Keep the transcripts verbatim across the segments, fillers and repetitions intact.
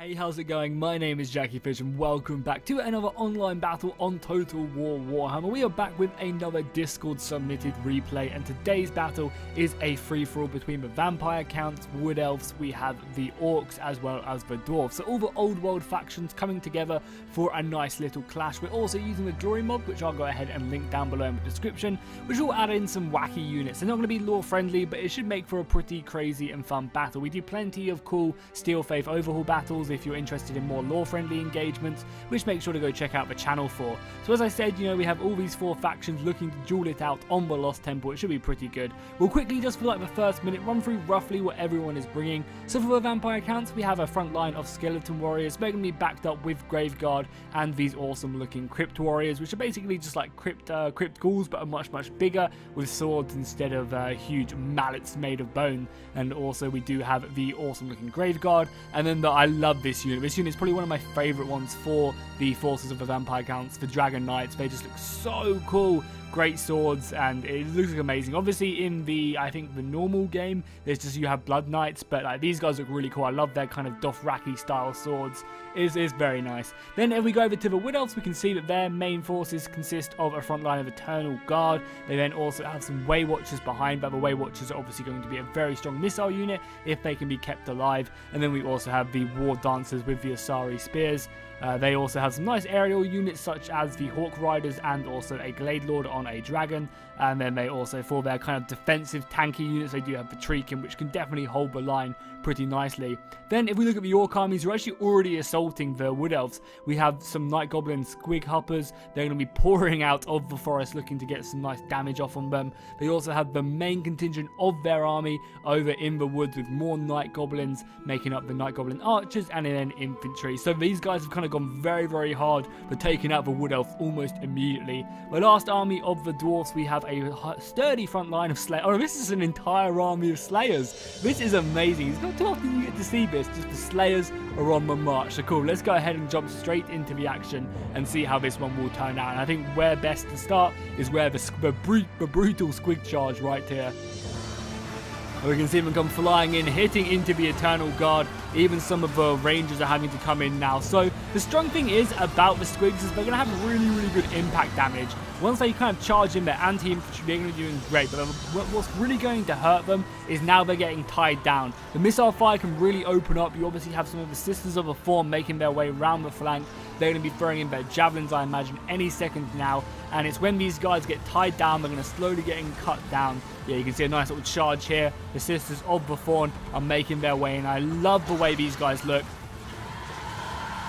Hey, how's it going? My name is Jackie Fish and welcome back to another online battle on Total War Warhammer. We are back with another Discord submitted replay, and today's battle is a free-for-all between the vampire counts, wood elves, we have the orcs as well as the dwarves. So all the old world factions coming together for a nice little clash. We're also using the Glory mod, which I'll go ahead and link down below in the description, which will add in some wacky units. They're not going to be lore friendly, but it should make for a pretty crazy and fun battle. We do plenty of cool Steel Faith Overhaul battles if you're interested in more lore-friendly engagements, which make sure to go check out the channel for. So as I said, you know, we have all these four factions looking to duel it out on the Lost Temple. It should be pretty good. We'll quickly, just for like the first minute, run through roughly what everyone is bringing. So for the vampire counts, we have a front line of skeleton warriors. They're going to be backed up with Graveguard and these awesome-looking crypt warriors, which are basically just like crypt, uh, crypt ghouls, but are much, much bigger with swords instead of uh, huge mallets made of bone. And also we do have the awesome-looking Graveguard, and then the I love this unit. This unit is probably one of my favourite ones for the forces of the vampire counts, the dragon knights. They just look so cool. Great swords, and it looks like amazing. Obviously in the, I think the normal game, there's just, you have blood knights, but like these guys look really cool. I love their kind of Dothraki style swords. It is very nice. Then if we go over to the wood elves, we can see that their main forces consist of a front line of Eternal Guard. They then also have some way watchers behind, but the way watchers are obviously going to be a very strong missile unit if they can be kept alive. And then we also have the war dancers with the Asari spears. Uh, they also have some nice aerial units such as the Hawk Riders and also a Glade Lord on a dragon. And then they also, for their kind of defensive tanky units, they do have the Patrikin, which can definitely hold the line pretty nicely. Then if we look at the orc armies, who are actually already assaulting the wood elves, we have some night goblin squig hoppers. They're going to be pouring out of the forest looking to get some nice damage off on them. They also have the main contingent of their army over in the woods with more night goblins making up the night goblin archers and then infantry. So these guys have kind of gone very very hard for taking out the wood elf almost immediately. The last army of the dwarves, we have a sturdy front line of slayers. Oh, this is an entire army of slayers. This is amazing. It's not too often you get to see this. Just the slayers are on the march. So cool, let's go ahead and jump straight into the action and see how this one will turn out. And I think where best to start is where the, the, br the brutal squig charge right here. We can see them come flying in, hitting into the Eternal Guard. Even some of the rangers are having to come in now. So the strong thing is about the squigs is they're going to have really, really good impact damage. Once they kind of charge in their anti-infantry, they're going to be doing great. But what's really going to hurt them is now they're getting tied down. The missile fire can really open up. You obviously have some of the Sisters of the Form making their way around the flank. They're going to be throwing in their javelins, I imagine, any second now. And it's when these guys get tied down, they're going to slowly getting cut down. Yeah, you can see a nice little charge here. The Sisters of the Thorn are making their way, and I love the way these guys look.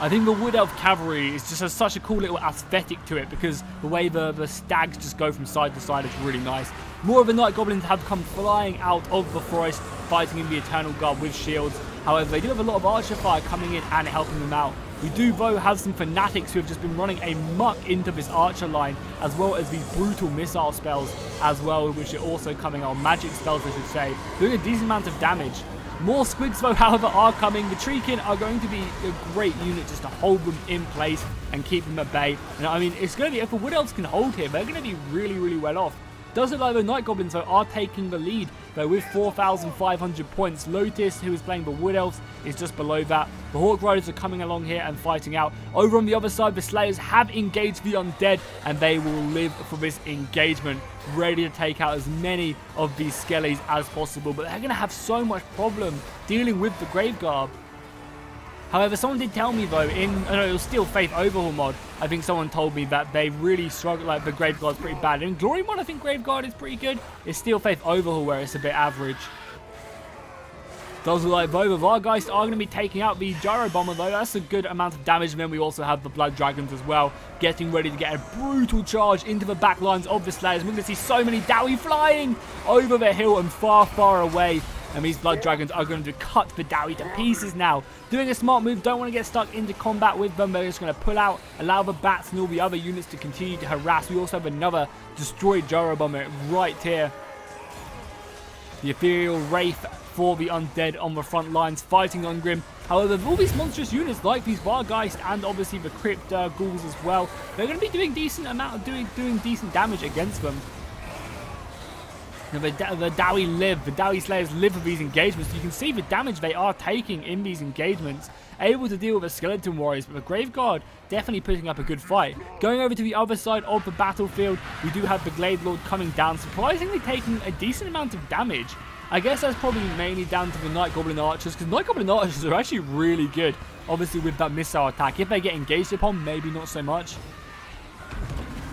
I think the Wood Elf Cavalry is just has such a cool little aesthetic to it, because the way the, the stags just go from side to side is really nice. More of the Night Goblins have come flying out of the forest, fighting in the Eternal Guard with shields. However, they do have a lot of Archer Fire coming in and helping them out. We do, though, have some fanatics who have just been running amok into this archer line, as well as these brutal missile spells as well, which are also coming on, magic spells I should say, doing a decent amount of damage. More squigs, though, however, are coming. The Treekin are going to be a great unit just to hold them in place and keep them at bay. And I mean, it's going to be, if the Wood Elves can hold here, they're going to be really, really well off. Does look like the Night Goblins, though, are taking the lead, though, with four thousand five hundred points. Lotus, who is playing the Wood Elves, is just below that. The Hawk Riders are coming along here and fighting out. Over on the other side, the Slayers have engaged the Undead, and they will live for this engagement, ready to take out as many of these skellies as possible. But they're going to have so much problem dealing with the Graveguard. However, someone did tell me, though, in oh no, it was Steel Faith Overhaul mod, I think someone told me that they really struggle, like the Graveguard's pretty bad. In Glory mod, I think Graveguard is pretty good. It's Steel Faith Overhaul where it's a bit average. Does look like though, the Vargeist are going to be taking out the Gyro Bomber, though. That's a good amount of damage. And then we also have the Blood Dragons as well, getting ready to get a brutal charge into the back lines of the Slayers. We're going to see so many Dawi flying over the hill and far, far away. And these Blood Dragons are going to cut the Dawi to pieces now. Doing a smart move, don't want to get stuck into combat with them. They're just going to pull out, allow the Bats and all the other units to continue to harass. We also have another destroyed Gyro Bomber right here. The Ethereal Wraith for the Undead on the front lines, fighting Ungrim. However, with all these monstrous units like these Vargeist and obviously the Crypt uh, Ghouls as well, they're going to be doing decent amount of doing, doing decent damage against them. You know, the, the Dawi live, the Dawi Slayers live with these engagements. You can see the damage they are taking in these engagements. Able to deal with the Skeleton Warriors, but the Grave Guard definitely putting up a good fight. Going over to the other side of the battlefield, we do have the Glade Lord coming down, surprisingly taking a decent amount of damage. I guess that's probably mainly down to the Night Goblin Archers, because Night Goblin Archers are actually really good, obviously with that missile attack. If they get engaged upon, maybe not so much.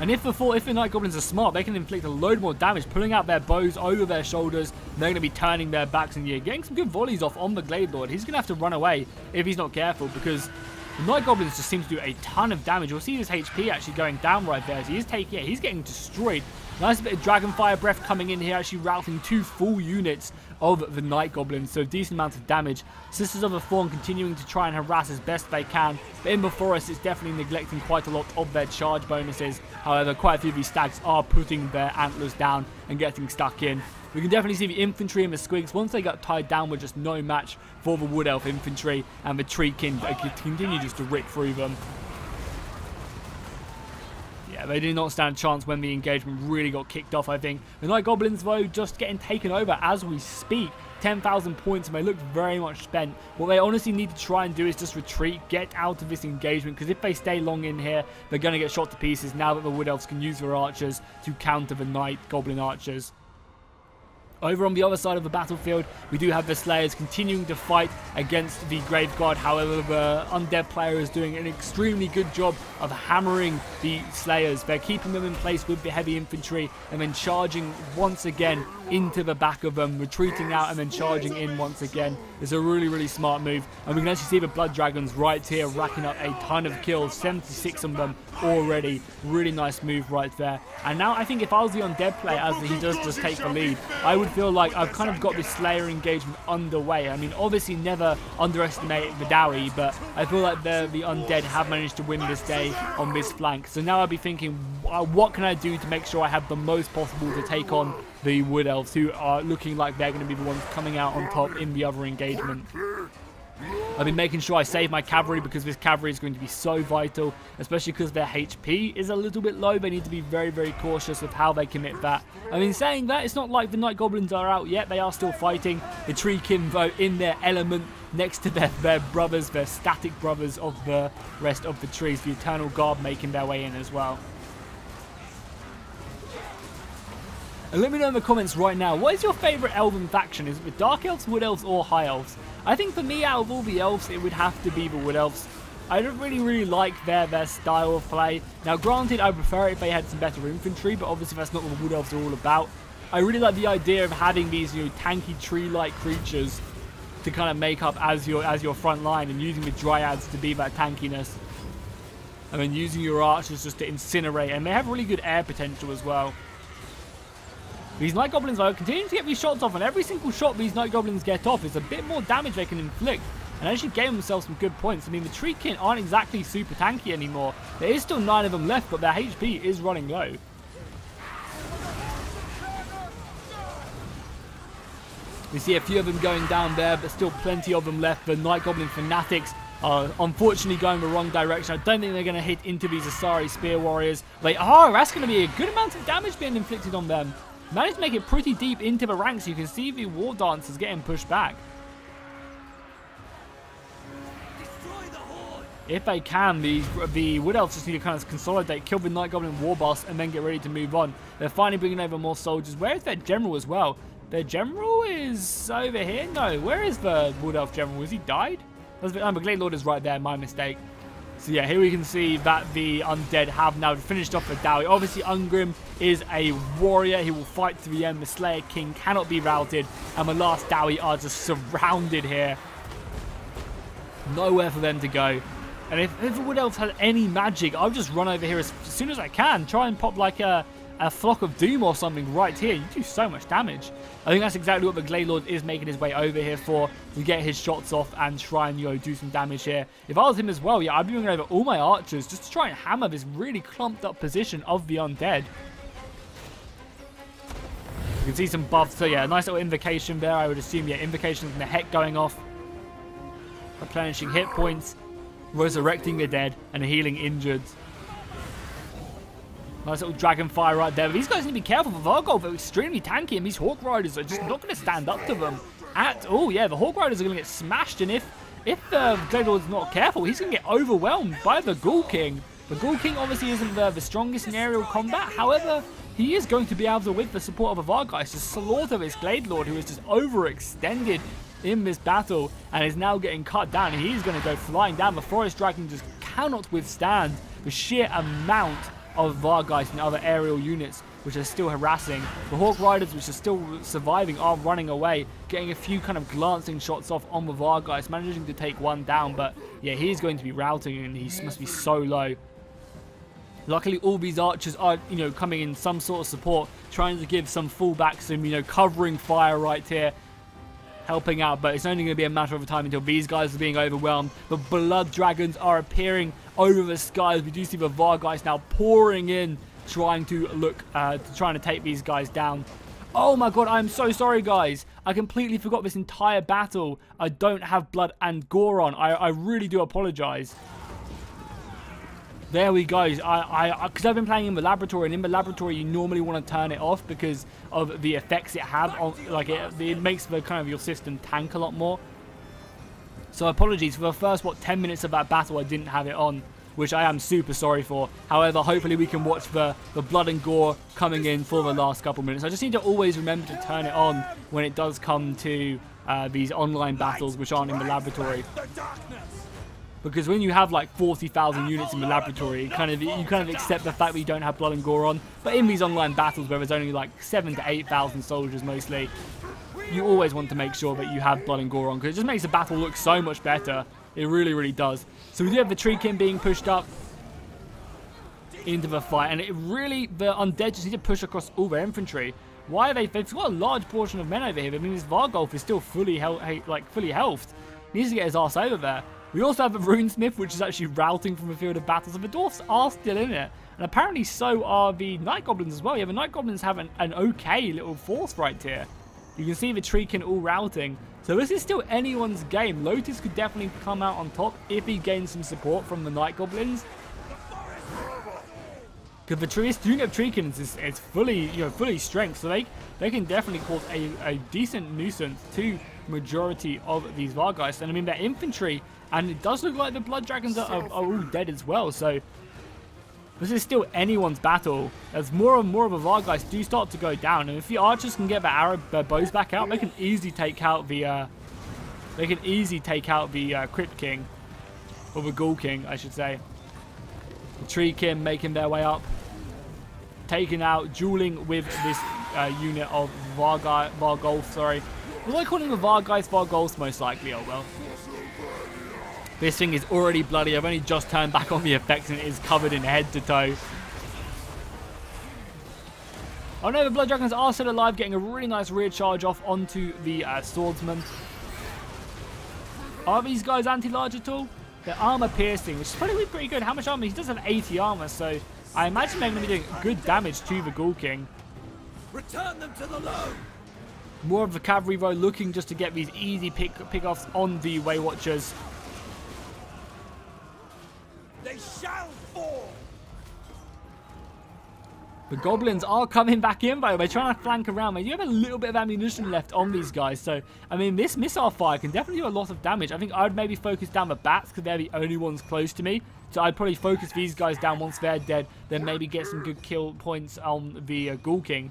And if the, four, if the Night Goblins are smart, they can inflict a load more damage, pulling out their bows over their shoulders. They're going to be turning their backs in the air, getting some good volleys off on the Glade Lord. He's going to have to run away if he's not careful, because the Night Goblins just seem to do a ton of damage. We'll see his H P actually going down right there. So he is taking, yeah, he's getting destroyed. Nice bit of Dragonfire Breath coming in here, actually routing two full units of the Night Goblins, so a decent amount of damage. Sisters of the Thorn continuing to try and harass as best they can, but in the forest it's definitely neglecting quite a lot of their charge bonuses. However, quite a few of these stags are putting their antlers down and getting stuck in. We can definitely see the infantry and the squigs, once they got tied down, were just no match for the Wood Elf infantry, and the Treekin continue just to rip through them. Yeah, they did not stand a chance when the engagement really got kicked off, I think. The Night Goblins, though, just getting taken over as we speak. ten thousand points, and they look very much spent. What they honestly need to try and do is just retreat, get out of this engagement, because if they stay long in here, they're going to get shot to pieces now that the Wood Elves can use their archers to counter the Night Goblin archers. Over on the other side of the battlefield, we do have the Slayers continuing to fight against the Grave Guard. However, the Undead player is doing an extremely good job of hammering the Slayers. They're keeping them in place with the heavy infantry and then charging once again into the back of them, retreating out and then charging in once again. It's a really, really smart move. And we can actually see the Blood Dragons right here racking up a ton of kills, seventy-six of them already. Really nice move right there. And now I think if I was the Undead player, as he does just take the lead, I would feel like I've kind of got this Slayer engagement underway. I mean, obviously never underestimate the Dawi, but I feel like the, the Undead have managed to win this day on this flank. So now I'll be thinking, what can I do to make sure I have the most possible to take on the Wood Elves, who are looking like they're going to be the ones coming out on top in the other engagement. I've been making sure I save my cavalry, because this cavalry is going to be so vital, especially because their H P is a little bit low. They need to be very, very cautious of how they commit that. I mean, saying that, it's not like the Night Goblins are out yet. They are still fighting. The Treekin, though, in their element, next to their, their brothers, their static brothers of the rest of the trees. The Eternal Guard making their way in as well. And let me know in the comments right now, what is your favourite elven faction? Is it the Dark Elves, Wood Elves, or High Elves? I think for me, out of all the elves, it would have to be the Wood Elves. I don't really, really like their, their style of play. Now, granted, I prefer it if they had some better infantry, but obviously that's not what the Wood Elves are all about. I really like the idea of having these, you know, tanky tree-like creatures to kind of make up as your, as your front line, and using the Dryads to be that tankiness. And then using your archers just to incinerate, and they have really good air potential as well. These Night Goblins are continuing to get these shots off, and every single shot these Night Goblins get off is a bit more damage they can inflict, and actually gain themselves some good points. I mean, the Treekin aren't exactly super tanky anymore. There is still nine of them left, but their H P is running low. We see a few of them going down there, but still plenty of them left. The Night Goblin Fanatics are unfortunately going the wrong direction. I don't think they're going to hit into these Asari Spear Warriors. They are. That's going to be a good amount of damage being inflicted on them. Managed to make it pretty deep into the ranks. You can see the War Dancers getting pushed back. If they can, the, the Wood Elves just need to kind of consolidate, kill the Night Goblin War Boss, and then get ready to move on. They're finally bringing over more soldiers. Where is their general as well? Their general is over here? No, where is the Wood Elf general? Has he died? Oh, the Glade Lord is right there, my mistake. So yeah, here we can see that the Undead have now finished off the Dawi. Obviously, Ungrim is a warrior. He will fight to the end. The Slayer King cannot be routed. And the last Dawi are just surrounded here. Nowhere for them to go. And if, if the Wood Elves had any magic, I'll just run over here as soon as I can. Try and pop like a, a Flock of Doom or something right here. You do so much damage. I think that's exactly what the Glade Lord is making his way over here for, to get his shots off and try and, you know, do some damage here. If I was him as well, yeah, I'd be bringing over all my archers just to try and hammer this really clumped up position of the Undead. You can see some buffs, so yeah, nice little invocation there. I would assume, yeah, invocations and the heck going off. Replenishing hit points, resurrecting the dead, and healing injured. Nice little dragon fire right there. But these guys need to be careful for Vargolf. They're extremely tanky, and these Hawk Riders are just not going to stand up to them at all. Yeah, the Hawk Riders are going to get smashed, and if if the Glade Lord's not careful, he's going to get overwhelmed by the Ghoul King. The Ghoul King obviously isn't the, the strongest in aerial combat. However, he is going to be able to, with the support of a Vargeist, to slaughter this Glade Lord, who is just overextended in this battle and is now getting cut down. He's going to go flying down. The Forest Dragon just cannot withstand the sheer amount of Vargeist and other aerial units which are still harassing. The Hawk Riders, which are still surviving, are running away, getting a few kind of glancing shots off on the Vargeist, managing to take one down. But yeah, he's going to be routing, and he must be so low. Luckily, all these archers are, you know, coming in some sort of support, trying to give some fullback, some, you know, covering fire right here, helping out. But it's only going to be a matter of time until these guys are being overwhelmed. The Blood Dragons are appearing over the skies. We do see the Vargeist now pouring in, trying to look, uh, trying to take these guys down. Oh my god, I'm so sorry, guys. I completely forgot this entire battle. I don't have blood and gore on. I, I really do apologize. There we go. I, I, because I've been playing in the laboratory, and in the laboratory you normally want to turn it off because of the effects it has on, like it, it makes the kind of your system tank a lot more. So apologies for the first, what, ten minutes of that battle I didn't have it on, which I am super sorry for. However, hopefully we can watch the, the blood and gore coming in for the last couple minutes. I just need to always remember to turn it on when it does come to uh, these online battles which aren't in the laboratory. Because when you have like forty thousand units in the laboratory, it kind of, you kind of accept the fact that you don't have blood and gore on. But in these online battles where there's only like seven to eight thousand soldiers mostly, you always want to make sure that you have blood and gore on, because it just makes the battle look so much better. It really, really does. So we do have the Treekin being pushed up into the fight. And it really, the Undead just need to push across all their infantry. Why are they, they've got a large portion of men over here. I mean, this Vargolf is still fully, like, fully healthed. He needs to get his ass over there. We also have a Runesmith, which is actually routing from the field of battle. So the Dwarfs are still in it. And apparently so are the Night Goblins as well. Yeah, the Night Goblins have an, an okay little force right here. You can see the Treekin all routing. So this is still anyone's game. Lotus could definitely come out on top if he gains some support from the Night Goblins. Because the Treekin, unit of Treekins is, is fully, you know, fully strength. So they, they can definitely cause a, a decent nuisance to majority of these Vargeist. And I mean, their infantry, and it does look like the Blood Dragons are, are, are all dead as well. So this is still anyone's battle, as more and more of the Vargeist do start to go down. And if the archers can get their arrow, their bows back out, they can easily take out the uh, they can easily take out the uh, Crypt King, or the Ghoul King I should say. The Treekin making their way up, taking out, dueling with this uh, unit of Varga Vargolf, sorry. Was I calling the Vargeist Vargolfs? Most likely, oh well. This thing is already bloody. I've only just turned back on the effects and it is covered in head to toe. Oh no, the Blood Dragons are still alive, getting a really nice rear charge off onto the uh, Swordsman. Are these guys anti-large at all? They're armor piercing, which is probably pretty good. How much armor? He does have eighty armor, so I imagine they're going to be doing good damage to the Ghoul King. Return them to the load! More of the cavalry row looking just to get these easy pick pickoffs on the Way Watchers. They shall fall. The goblins are coming back in, by the way, trying to flank around. You have a little bit of ammunition left on these guys, so I mean, this missile fire can definitely do a lot of damage. I think I'd maybe focus down the bats because they're the only ones close to me. So I'd probably focus these guys down once they're dead, then maybe get some good kill points on the uh, Ghoul King.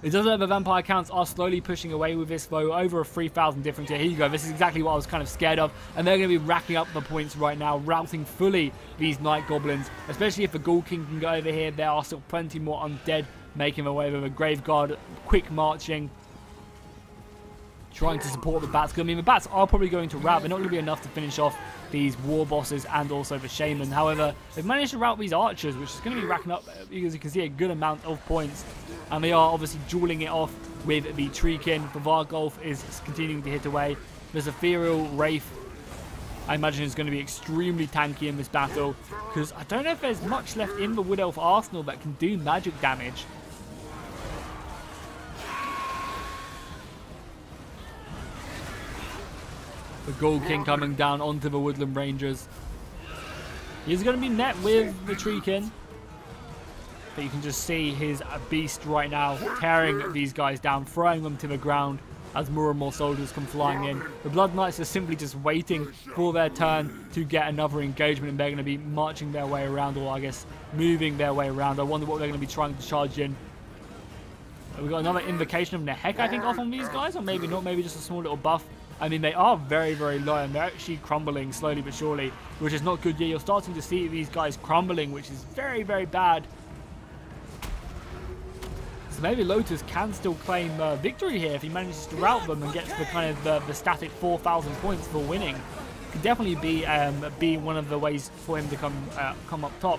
It does look the vampire counts are slowly pushing away with this though, over a three thousand difference. Here you go, this is exactly what I was kind of scared of, and they're going to be racking up the points right now, routing fully these Night Goblins, especially if the Ghoul King can go over here. There are still plenty more undead making their way with a Grave Guard, quick marching, trying to support the bats. I mean, the bats are probably going to rout. They're not going to be enough to finish off these war bosses and also the shaman. However, they've managed to rout these archers, which is going to be racking up, as you can see, a good amount of points. And they are obviously dueling it off with the Treekin. The Vargolf is continuing to hit away. There's Ethereal Wraith. I imagine is going to be extremely tanky in this battle, because I don't know if there's much left in the Wood Elf arsenal that can do magic damage. The Ghoul King coming down onto the Woodland Rangers. He's going to be met with the Treekin. But you can just see his beast right now tearing these guys down, throwing them to the ground as more and more soldiers come flying in. The Blood Knights are simply just waiting for their turn to get another engagement, and they're going to be marching their way around, or I guess moving their way around. I wonder what they're going to be trying to charge in. We've got another invocation of Nehek, I think, off on these guys, or maybe not, maybe just a small little buff. I mean, they are very, very low, and they're actually crumbling slowly but surely, which is not good. Yeah, you're starting to see these guys crumbling, which is very, very bad. So maybe Lotus can still claim uh, victory here if he manages to rout them and gets the kind of the, the static four thousand points for winning. Could definitely be um, be one of the ways for him to come uh, come up top.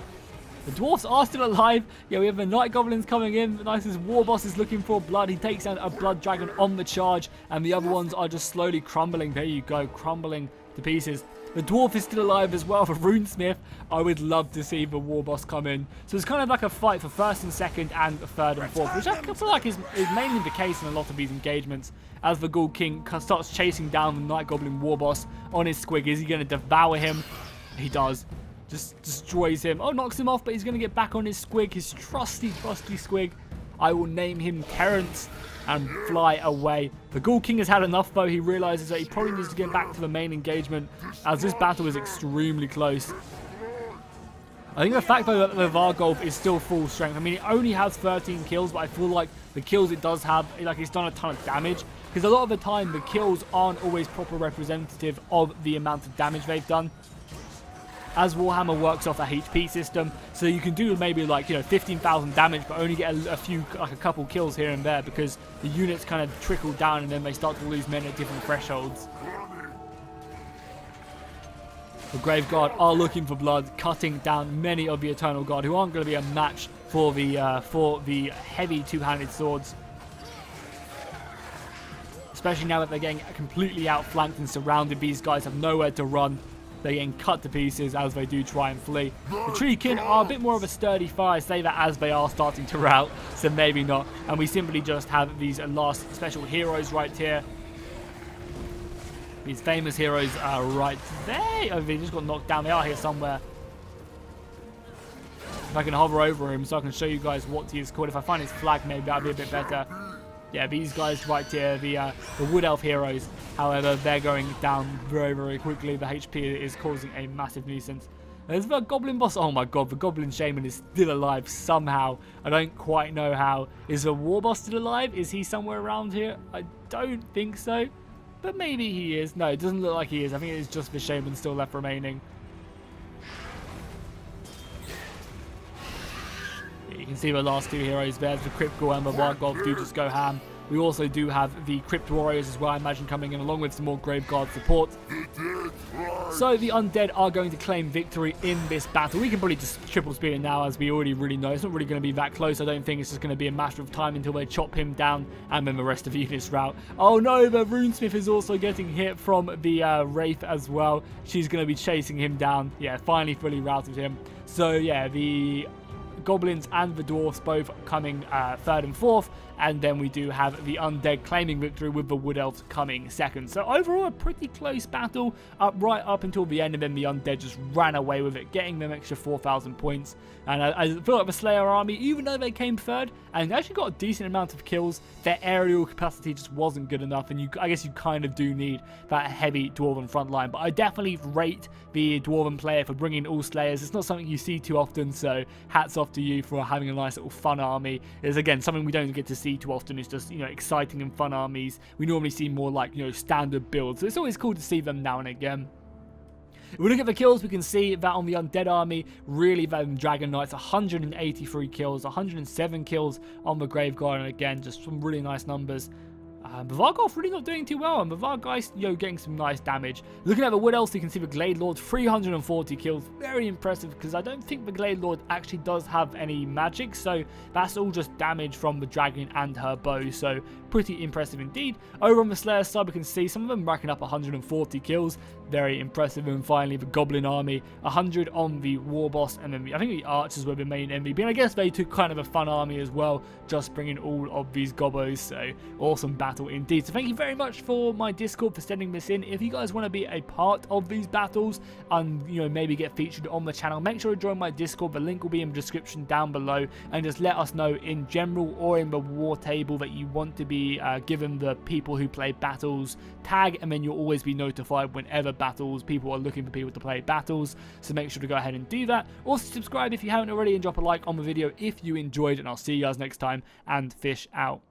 The Dwarfs are still alive. Yeah, we have the Night Goblins coming in. The nicest War Boss is looking for blood. He takes down a Blood Dragon on the charge, and the other ones are just slowly crumbling. There you go, crumbling to pieces. The Dwarf is still alive as well for Runesmith. I would love to see the War Boss come in. So it's kind of like a fight for first and second and third and fourth, which I feel like is, is mainly the case in a lot of these engagements. As the Ghoul King starts chasing down the Night Goblin War Boss on his squig, is he going to devour him? He does. Just destroys him. Oh, knocks him off, but he's going to get back on his squig, his trusty, trusty squig. I will name him Terrence and fly away. The Ghoul King has had enough, though. He realizes that he probably needs to get back to the main engagement, as this battle is extremely close. I think the fact, though, that the Vargolf is still full strength. I mean, it only has thirteen kills, but I feel like the kills it does have, like, it's done a ton of damage. Because a lot of the time, the kills aren't always proper representative of the amount of damage they've done, as Warhammer works off a H P system, so you can do maybe like, you know, fifteen thousand damage, but only get a, a few, like a couple kills here and there, because the units kind of trickle down and then they start to lose men at different thresholds. The Grave Guard are looking for blood, cutting down many of the Eternal Guard, who aren't going to be a match for the uh, for the heavy two-handed swords, especially now that they're getting completely outflanked and surrounded. These guys have nowhere to run. They get cut to pieces as they do try and flee. The Treekin are a bit more of a sturdy fire, say that as they are starting to rout, so maybe not. And we simply just have these last special heroes right here. These famous heroes are right there. Oh, they just got knocked down. They are here somewhere. If I can hover over him so I can show you guys what he is called. If I find his flag, maybe that'll be a bit better. Yeah, these guys right here, the, uh, the Wood Elf heroes. However, they're going down very, very quickly. The H P is causing a massive nuisance. There's the Goblin Boss. Oh my god, the Goblin Shaman is still alive somehow. I don't quite know how. Is the War Boss still alive? Is he somewhere around here? I don't think so. But maybe he is. No, it doesn't look like he is. I think it is just the Shaman still left remaining. You can see the last two heroes there, the Crypt Golem and the Vargolf do just go ham. We also do have the Crypt Warriors as well, I imagine, coming in along with some more Grave Guard support. So the Undead are going to claim victory in this battle. We can probably just triple spear it now, as we already really know. It's not really going to be that close. I don't think it's just going to be a matter of time until they chop him down and then the rest of the units rout. Oh no, the Runesmith is also getting hit from the uh, Wraith as well. She's going to be chasing him down. Yeah, finally fully routed him. So yeah, the Goblins and the Dwarfs both coming uh, third and fourth, and then we do have the Undead claiming victory with the Wood Elves coming second. So overall a pretty close battle up right up until the end, and then the Undead just ran away with it, getting them extra four thousand points. And I, I feel like the Slayer army, even though they came third and actually got a decent amount of kills, their aerial capacity just wasn't good enough, and you, I guess you kind of do need that heavy Dwarven front line. But I definitely rate the Dwarven player for bringing all Slayers. It's not something you see too often, so hats off to you for having a nice little fun army. Is again something we don't get to see too often. It's just, you know, exciting and fun armies. We normally see more like, you know, standard builds, so it's always cool to see them now and again. If we look at the kills, we can see that on the Undead army, really, them Dragon Knights, one hundred eighty-three kills, one hundred seven kills on the Grave Guard, and again just some really nice numbers. Um, the Vargolf really not doing too well, and the Vargeist, yo, getting some nice damage. Looking at the Wood Elves, you can see the Glade Lord, three hundred forty kills. Very impressive, because I don't think the Glade Lord actually does have any magic, so that's all just damage from the dragon and her bow, so pretty impressive indeed. Over on the Slayer side, we can see some of them racking up one hundred forty kills. Very impressive. And finally, the Goblin army, one hundred on the War Boss, and then the, I think the Archers were the main M V P, and I guess they took kind of a fun army as well, just bringing all of these gobbos, so awesome battle battle indeed. So thank you very much for my Discord for sending this in. If you guys want to be a part of these battles and, you know, maybe get featured on the channel, make sure to join my Discord. The link will be in the description down below, and just let us know in general or in the war table that you want to be uh, given the people who play battles tag, and then you'll always be notified whenever battles people are looking for people to play battles. So make sure to go ahead and do that. Also subscribe if you haven't already, and drop a like on the video if you enjoyed, and I'll see you guys next time, and fish out.